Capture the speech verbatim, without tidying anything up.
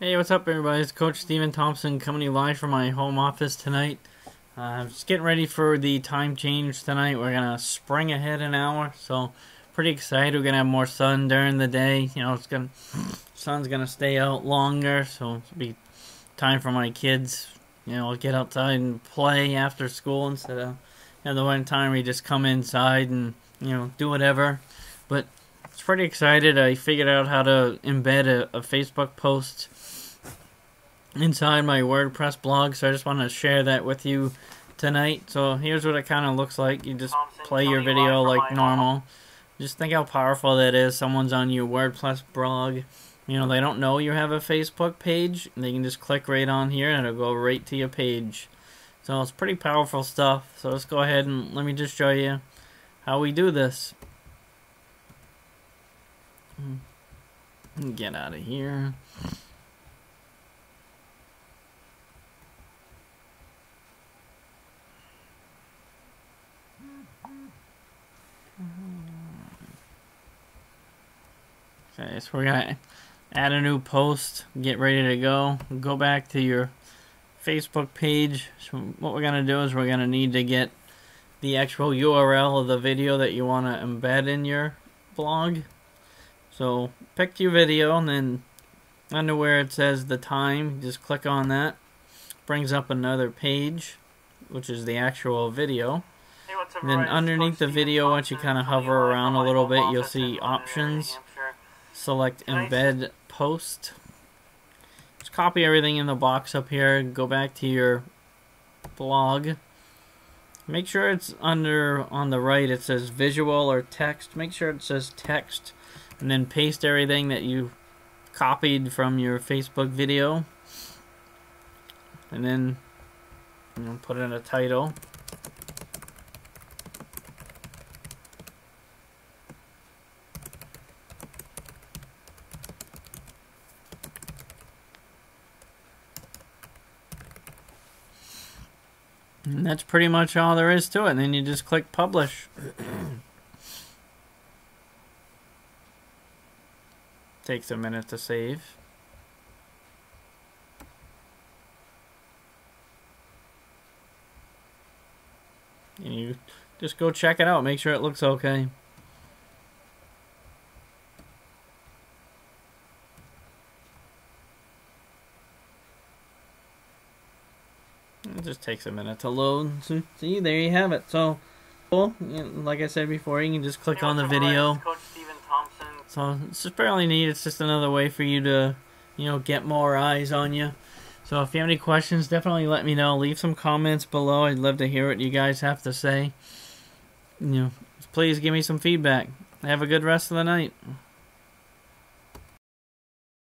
Hey, what's up everybody? It's Coach Steven Thompson coming to you live from my home office tonight. Uh, I'm just getting ready for the time change tonight. We're going to spring ahead an hour, so pretty excited. We're going to have more sun during the day. You know, it's gonna sun's going to stay out longer, so it'll be time for my kids, you know, get outside and play after school instead of, you know, the one time we just come inside and, you know, do whatever. But it's pretty excited. I figured out how to embed a, a Facebook post inside my WordPress blog, so I just want to share that with you tonight. So here's what it kind of looks like. You just play your video like normal. Just think how powerful that is. Someone's on your WordPress blog. You know, they don't know you have a Facebook page. They can just click right on here and it'll go right to your page. So it's pretty powerful stuff. So let's go ahead and let me just show you how we do this. Get out of here. Okay, so we're going to add a new post, get ready to go. Go back to your Facebook page. So what we're going to do is we're going to need to get the actual U R L of the video that you want to embed in your blog. So pick your video, and then under where it says the time, just click on that. Brings up another page, which is the actual video. Hey, and then right, underneath the video, once you kind of hover around a little bit, you'll see options. Select embed post. Just copy everything in the box up here. Go back to your blog. Make sure it's under on the right. It says visual or text. Make sure it says text, and then paste everything that you copied from your Facebook video. And then you know, put in a title. And that's pretty much all there is to it. And then you just click publish. Takes a minute to save. And you just go check it out. Make sure it looks okay. It just takes a minute to load. See, there you have it. So, cool. Like I said before, you can just click on the video. So it's just fairly neat. It's just another way for you to, you know, get more eyes on you. So if you have any questions, definitely let me know. Leave some comments below. I'd love to hear what you guys have to say. You know, please give me some feedback. Have a good rest of the night.